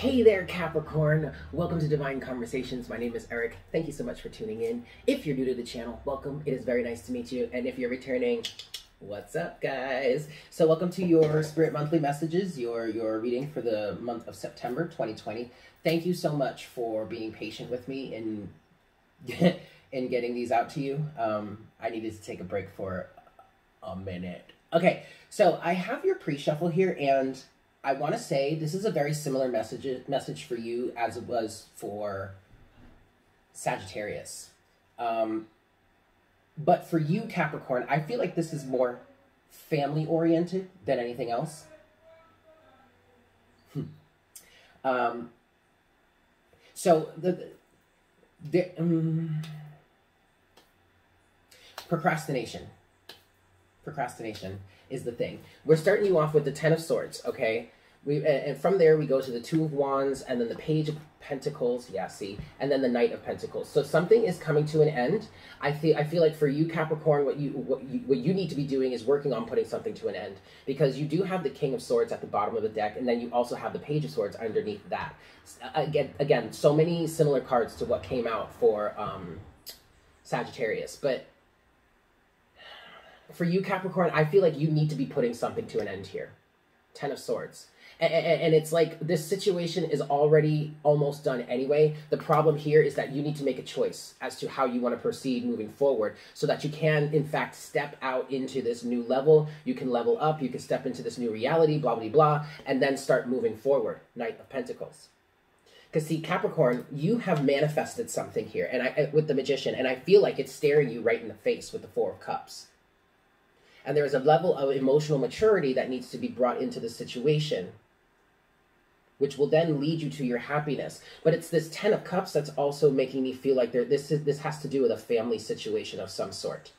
Hey there, Capricorn. Welcome to Divine Conversations. My name is Eric. Thank you so much for tuning in. If you're new to the channel, welcome. It is very nice to meet you. And if you're returning, what's up, guys? So welcome to your Spirit Monthly Messages, your reading for the month of September 2020. Thank you so much for being patient with me in getting these out to you. I needed to take a break for a minute. Okay, so I have your pre-shuffle here, and I want to say this is a very similar message for you as it was for Sagittarius. But for you, Capricorn, I feel like this is more family-oriented than anything else. So, Procrastination is the thing. We're starting you off with the Ten of Swords, okay? And from there, we go to the Two of Wands, and then the Page of Pentacles, yeah, see? And then the Knight of Pentacles. So something is coming to an end. I feel like for you, Capricorn, what you need to be doing is working on putting something to an end, because you do have the King of Swords at the bottom of the deck, and then you also have the Page of Swords underneath that. Again, so many similar cards to what came out for Sagittarius, but for you, Capricorn, I feel like you need to be putting something to an end here. Ten of Swords. And it's like this situation is already almost done anyway. The problem here is that you need to make a choice as to how you want to proceed moving forward so that you can, in fact, step out into this new level. You can level up. You can step into this new reality, blah, blah, blah, and then start moving forward. Knight of Pentacles. Because, see, Capricorn, you have manifested something here and with the Magician, and I feel like it's staring you right in the face with the Four of Cups. And there is a level of emotional maturity that needs to be brought into the situation, which will then lead you to your happiness. But it's this Ten of Cups that's also making me feel like this has to do with a family situation of some sort.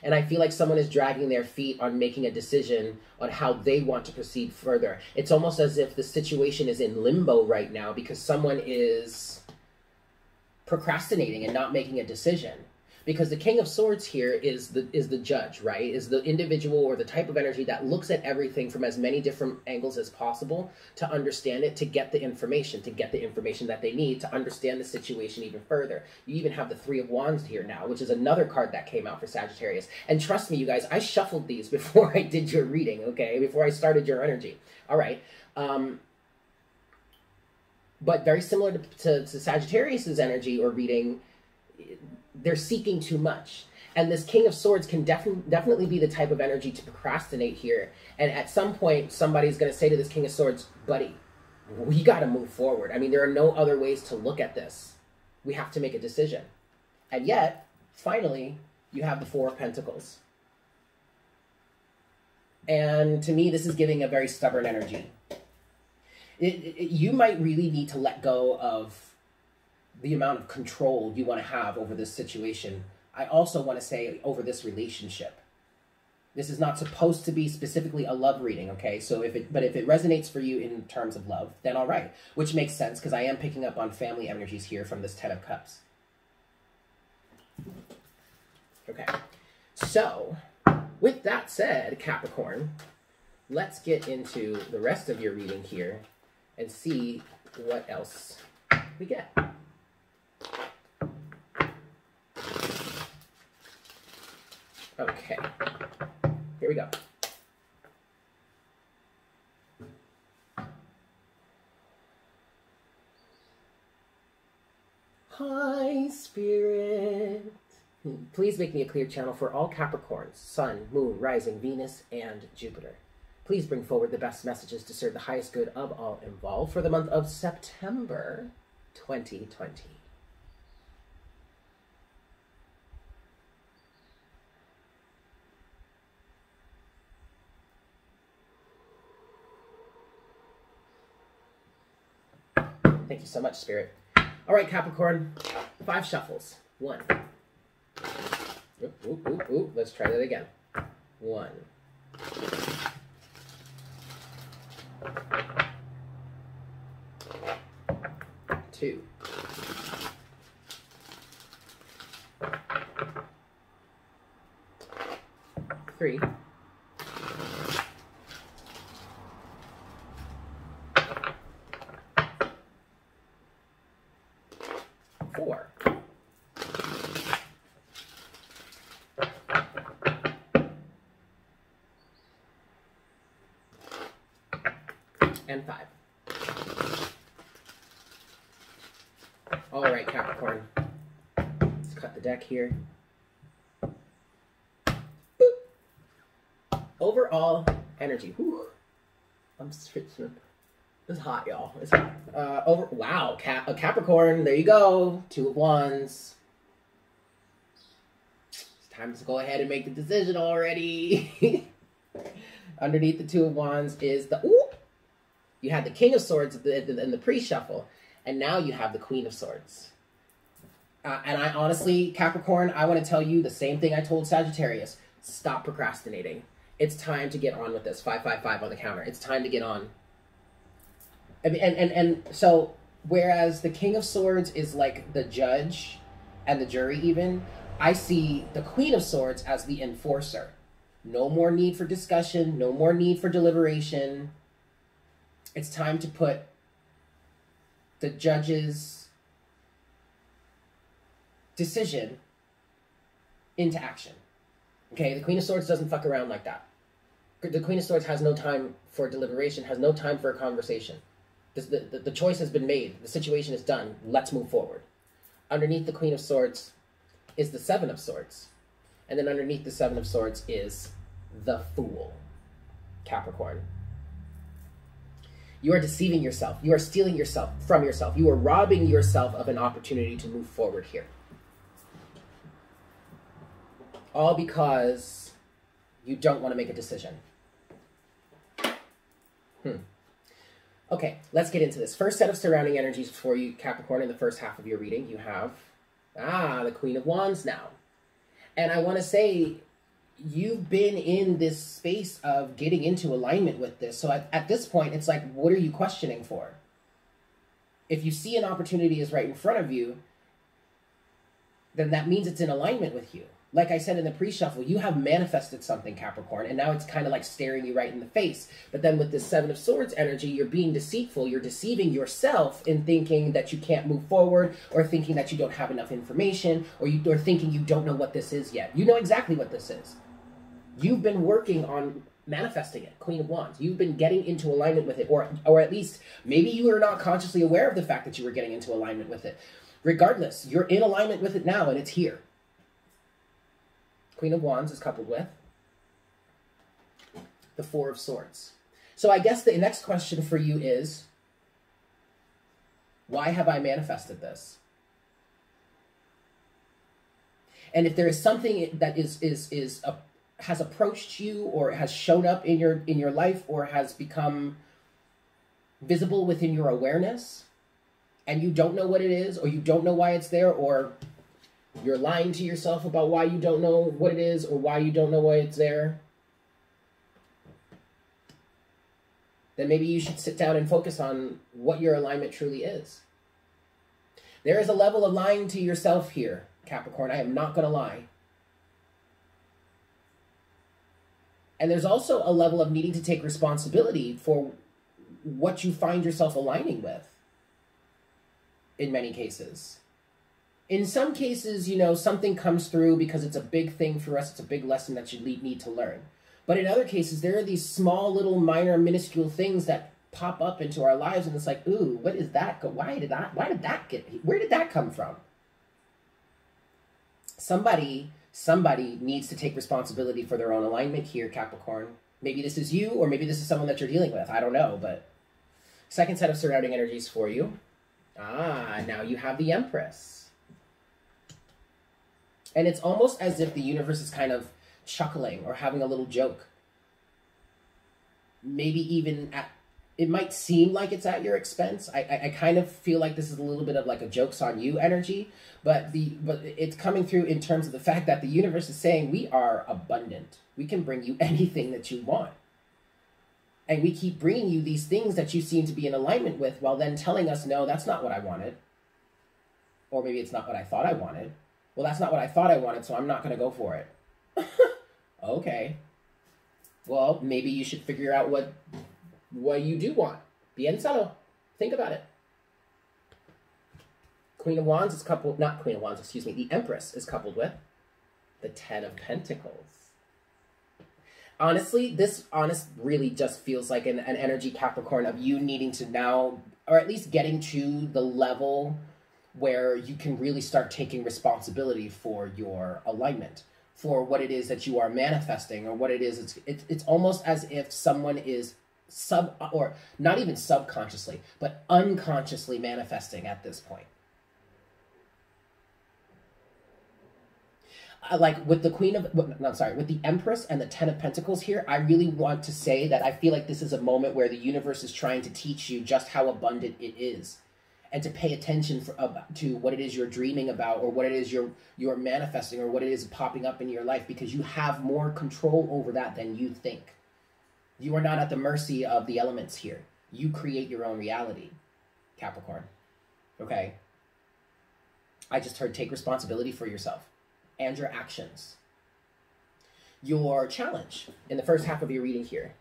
And I feel like someone is dragging their feet on making a decision on how they want to proceed further. It's almost as if the situation is in limbo right now because someone is procrastinating and not making a decision. Because the King of Swords here is the judge, right? Is the individual or the type of energy that looks at everything from as many different angles as possible to understand it, to get the information that they need to understand the situation even further. You even have the Three of Wands here now, which is another card that came out for Sagittarius. And trust me, you guys, I shuffled these before I did your reading, okay? Before I started your energy. All right. But very similar to Sagittarius's energy or reading, they're seeking too much. And this King of Swords can definitely be the type of energy to procrastinate here. And at some point, somebody's going to say to this King of Swords, buddy, we got to move forward. I mean, there are no other ways to look at this. We have to make a decision. And yet, finally, you have the Four of Pentacles. And to me, this is giving a very stubborn energy. You might really need to let go of the amount of control you want to have over this situation. I also want to say over this relationship. This is not supposed to be specifically a love reading, okay? So if it resonates for you in terms of love, then all right, which makes sense because I am picking up on family energies here from this Ten of Cups. Okay, so with that said, Capricorn, let's get into the rest of your reading here and see what else we get. Okay, here we go. Hi, Spirit. Please make me a clear channel for all Capricorns, Sun, Moon, Rising, Venus, and Jupiter. Please bring forward the best messages to serve the highest good of all involved for the month of September 2020. Thank you so much, Spirit. All right, Capricorn, 5 shuffles. 1. Oop, oop, oop, oop. Let's try that again. 1. 2. 3. 4. And 5. All right, Capricorn. Let's cut the deck here. Boop. Overall energy. Whew. I'm switching. It's hot, y'all. It's hot. Wow, Capricorn. There you go. 2 of 1s. It's time to go ahead and make the decision already. Underneath the 2 of 1s is the. Ooh. You had the King of Swords in the pre-shuffle, and now you have the Queen of Swords. And I honestly, Capricorn, I want to tell you the same thing I told Sagittarius. Stop procrastinating. It's time to get on with this. 555 on the counter. It's time to get on. I mean, and so, whereas the King of Swords is like the judge and the jury even, I see the Queen of Swords as the enforcer. No more need for discussion. No more need for deliberation. It's time to put the judge's decision into action. Okay, the Queen of Swords doesn't fuck around like that. The Queen of Swords has no time for deliberation, has no time for a conversation. The choice has been made. The situation is done. Let's move forward. Underneath the Queen of Swords is the 7 of Swords. And then underneath the 7 of Swords is the Fool, Capricorn. You are deceiving yourself. You are stealing yourself from yourself. You are robbing yourself of an opportunity to move forward here. All because you don't want to make a decision. Okay, let's get into this. First set of surrounding energies for you, Capricorn, in the first half of your reading. You have, the Queen of Wands now. And I want to say, you've been in this space of getting into alignment with this. So at this point, it's like, what are you questioning for? If you see an opportunity is right in front of you, then that means it's in alignment with you. Like I said in the pre-shuffle, you have manifested something, Capricorn, and now it's kind of like staring you right in the face. But then with this 7 of Swords energy, you're being deceitful. You're deceiving yourself in thinking that you can't move forward, or thinking that you don't have enough information, or thinking you don't know what this is yet. You know exactly what this is. You've been working on manifesting it, Queen of Wands. You've been getting into alignment with it, or at least maybe you are not consciously aware of the fact that you were getting into alignment with it. Regardless, you're in alignment with it now, and it's here. Queen of Wands is coupled with the 4 of Swords. So I guess the next question for you is, why have I manifested this? And if there is something that has approached you, or has shown up in your life, or has become visible within your awareness, and you don't know what it is, or you don't know why it's there, or you're lying to yourself about why you don't know what it is, or why you don't know why it's there, then maybe you should sit down and focus on what your alignment truly is. There is a level of lying to yourself here, Capricorn. I am not going to lie. And there's also a level of needing to take responsibility for what you find yourself aligning with in many cases. In some cases, you know, something comes through because it's a big thing for us. It's a big lesson that you need to learn. But in other cases, there are these small, little, minor, minuscule things that pop up into our lives. And it's like, ooh, what is that? Where did that come from? Somebody needs to take responsibility for their own alignment here, Capricorn. Maybe this is you, or maybe this is someone that you're dealing with. I don't know, but second set of surrounding energies for you. Now you have the Empress. And it's almost as if the universe is kind of chuckling or having a little joke. Maybe even it might seem like it's at your expense. I kind of feel like this is a little bit of like a joke's on you energy, but it's coming through in terms of the fact that the universe is saying we are abundant. We can bring you anything that you want. And we keep bringing you these things that you seem to be in alignment with, while then telling us, no, that's not what I wanted. Or maybe it's not what I thought I wanted. Well, that's not what I thought I wanted, so I'm not going to go for it. Okay. Well, maybe you should figure out what you do want. Piénsalo. Think about it. Queen of Wands is coupled, not Queen of Wands, excuse me, the Empress is coupled with the Ten of Pentacles. Honestly, this really just feels like an energy, Capricorn, of you needing to now, or at least getting to the level where you can really start taking responsibility for your alignment, for what it is that you are manifesting, or what it is. It's almost as if someone is or not even subconsciously, but unconsciously manifesting at this point. Like with the with the Empress and the Ten of Pentacles here, I really want to say that I feel like this is a moment where the universe is trying to teach you just how abundant it is, and to pay attention to what it is you're dreaming about, or what it is you're manifesting, or what it is popping up in your life, because you have more control over that than you think. You are not at the mercy of the elements here. You create your own reality, Capricorn. Okay? I just heard take responsibility for yourself and your actions. Your challenge in the first half of your reading here.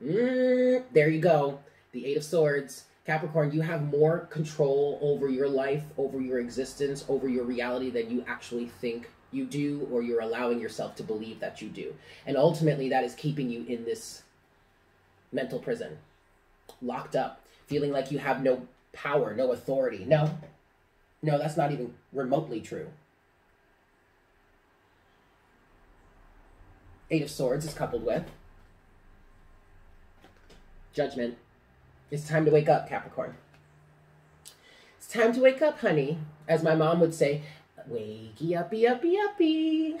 There you go. The Eight of Swords. Capricorn, you have more control over your life, over your existence, over your reality than you actually think you do, or you're allowing yourself to believe that you do. And ultimately, that is keeping you in this mental prison, locked up, feeling like you have no power, no authority. No, that's not even remotely true. Eight of Swords is coupled with Judgment. It's time to wake up, Capricorn. It's time to wake up, honey. As my mom would say, wakey uppy uppy uppy.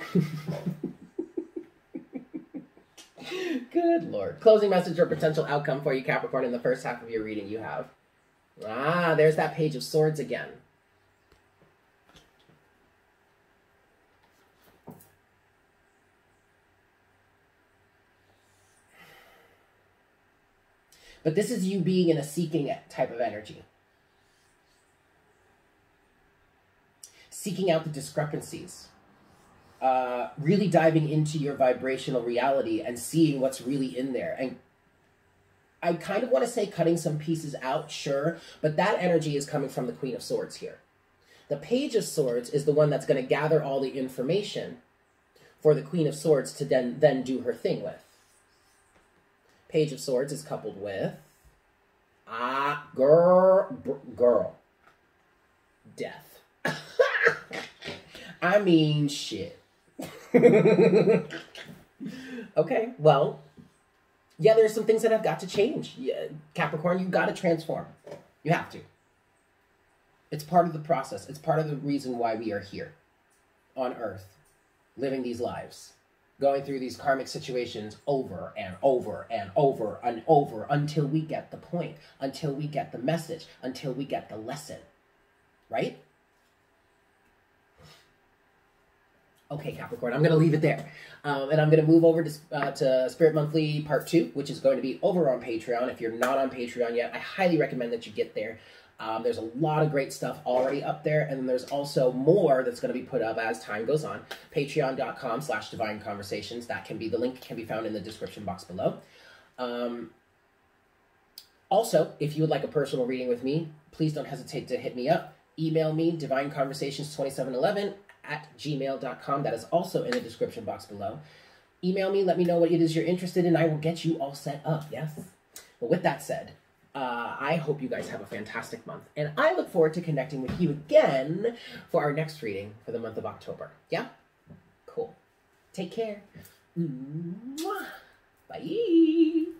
Good Lord. Closing message or potential outcome for you, Capricorn, in the first half of your reading you have. There's that Page of Swords again. But this is you being in a seeking type of energy. Seeking out the discrepancies. Really diving into your vibrational reality and seeing what's really in there. And I kind of want to say cutting some pieces out, sure. But that energy is coming from the Queen of Swords here. The Page of Swords is the one that's going to gather all the information for the Queen of Swords to then do her thing with. Page of Swords is coupled with, girl, death. I mean, shit. Okay, well, yeah, there's some things that have got to change. Yeah, Capricorn, you've got to transform. You have to. It's part of the process. It's part of the reason why we are here on Earth, living these lives. Going through these karmic situations over and over and over and over until we get the point, until we get the message, until we get the lesson, right? Okay, Capricorn, I'm going to leave it there. And I'm going to move over to Spirit Monthly Part 2, which is going to be over on Patreon. If you're not on Patreon yet, I highly recommend that you get there. There's a lot of great stuff already up there, and then there's also more that's going to be put up as time goes on. Patreon.com/Divine Conversations. That can be, the link can be found in the description box below. Also, if you would like a personal reading with me, please don't hesitate to hit me up. Email me, divineconversations2711@gmail.com. That is also in the description box below. Email me, let me know what it is you're interested in, and I will get you all set up, yes? Well, with that said, I hope you guys have a fantastic month, and I look forward to connecting with you again for our next reading for the month of October. Yeah? Cool. Take care. Mwah. Bye.